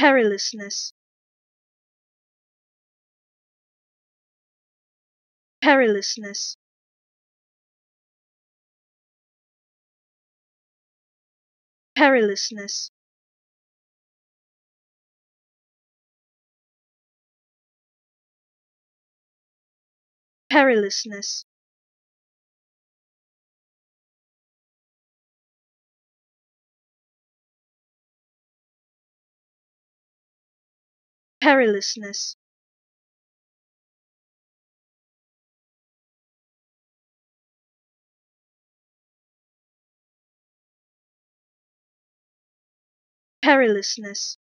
Perilousness. Perilousness. Perilousness. Perilousness. Perilousness. Perilousness.